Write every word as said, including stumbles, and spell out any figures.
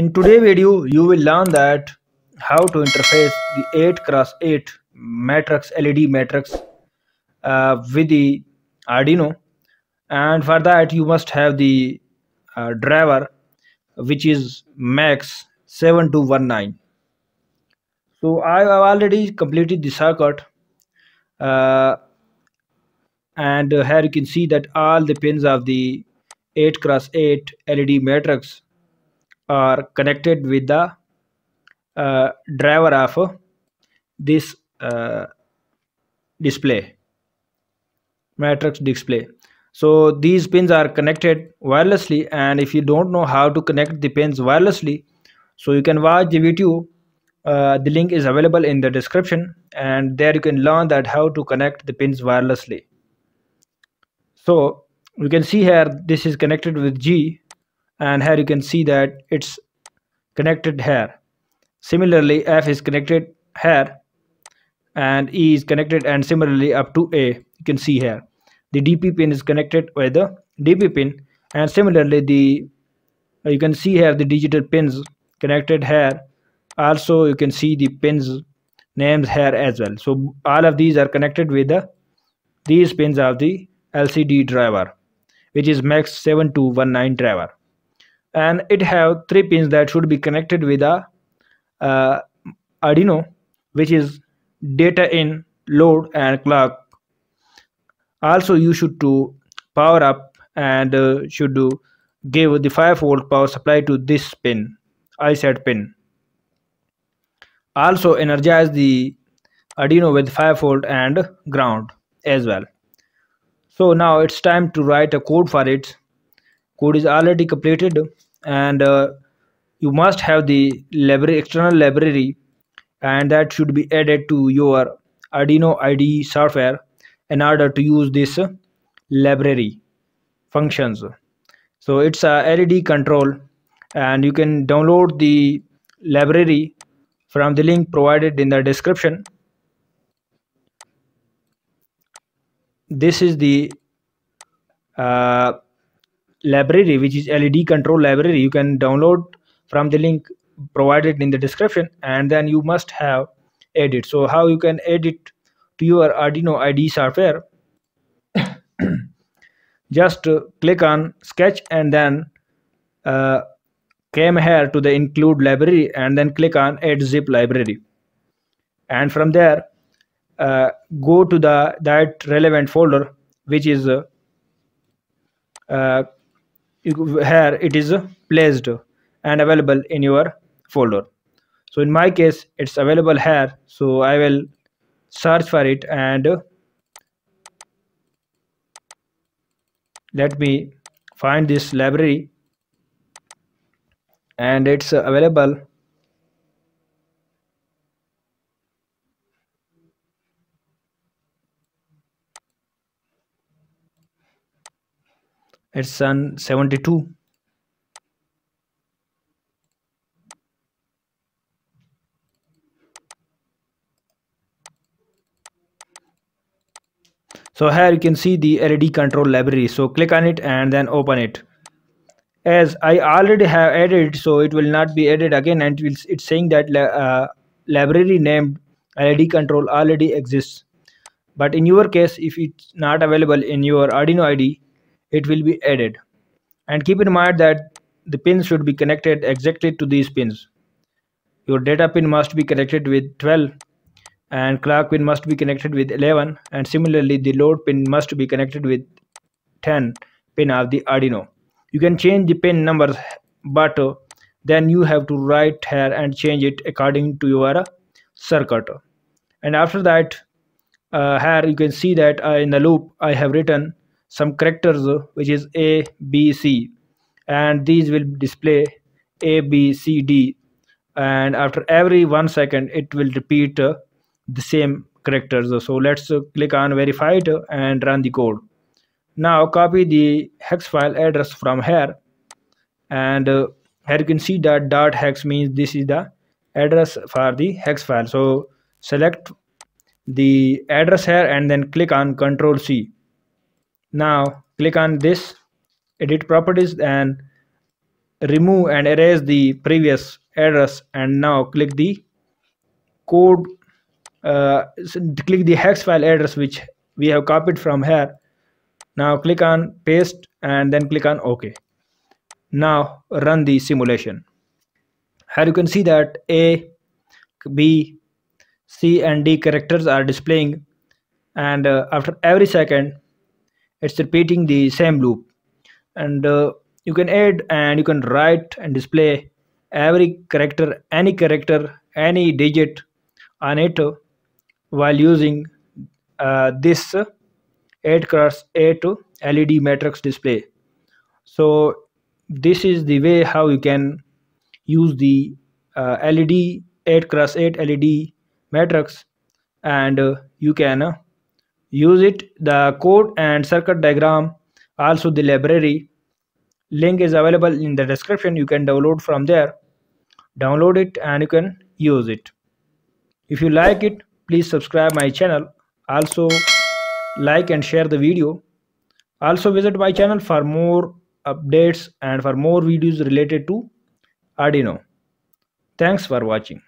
In today's video, you will learn that how to interface the eight cross eight matrix L E D matrix uh, with the Arduino, and for that you must have the uh, driver, which is max seven two one nine. So I have already completed the circuit, uh, and here you can see that all the pins of the eight cross eight L E D matrix are connected with the uh, driver of uh, this uh, display, matrix display. So these pins are connected wirelessly, and if you don't know how to connect the pins wirelessly, so you can watch the video. Uh, the link is available in the description, and there you can learn that how to connect the pins wirelessly. So you can see here this is connected with G, and here you can see that it's connected here. Similarly, F is connected here, and E is connected, and similarly up to A. You can see here the D P pin is connected with the D P pin, and similarly the you can see here the digital pins connected here. Also you can see the pins names here as well. So all of these are connected with the these pins of the L C D driver, which is max seven two one nine driver, and it have three pins that should be connected with a uh, Arduino, which is data in, load and clock. Also you should to power up and uh, should do give the five volt power supply to this pin, I said pin. Also energize the Arduino with five volt and ground as well. So now it's time to write a code for it. Code is already completed, and uh, you must have the library, external library, and that should be added to your Arduino I D E software in order to use this library functions. So it's a L E D control, and you can download the library from the link provided in the description. This is the uh, library, which is L E D control library. You can download from the link provided in the description, and then you must have edit. So how you can add it to your Arduino I D E software? Just uh, click on sketch, and then uh, came here to the include library, and then click on add zip library, and from there uh, go to the that relevant folder, which is uh, uh, here it is placed and available in your folder. So in my case it's available here, so I will search for it, and uh, let me find this library, and it's available it's on seventy-two. So here you can see the L E D control library, so click on it and then open it. As I already have added, so it will not be added again, and it will, it's saying that uh, library named L E D control already exists. But in your case, if it's not available in your Arduino I D E, it will be added. And keep in mind that the pins should be connected exactly to these pins. Your data pin must be connected with twelve, and clock pin must be connected with eleven, and similarly the load pin must be connected with ten pin of the Arduino. You can change the pin numbers, but uh, then you have to write here and change it according to your uh, circuit. And after that, uh, here you can see that uh, in the loop I have written some characters, uh, which is A, B, C, and these will display A, B, C, D, and after every one second it will repeat uh, the same characters. So let's uh, click on verify it and run the code. Now copy the hex file address from here, and uh, here you can see that dot hex means this is the address for the hex file. So select the address here and then click on Control C. Now click on this edit properties, and remove and erase the previous address, and now click the code, uh, click the hex file address which we have copied from here. Now click on paste and then click on OK. Now run the simulation. Here you can see that A, B, C and D characters are displaying, and uh, after every second it's repeating the same loop. And uh, you can add and you can write and display every character, any character, any digit on it uh, while using uh, this uh, eight cross eight L E D matrix display. So this is the way how you can use the uh, L E D eight cross eight L E D matrix, and uh, you can uh, use it. The code and circuit diagram, also the library link is available in the description. You can download from there, download it and you can use it. If you like it, please subscribe my channel, also like and share the video. Also visit my channel for more updates and for more videos related to Arduino. Thanks for watching.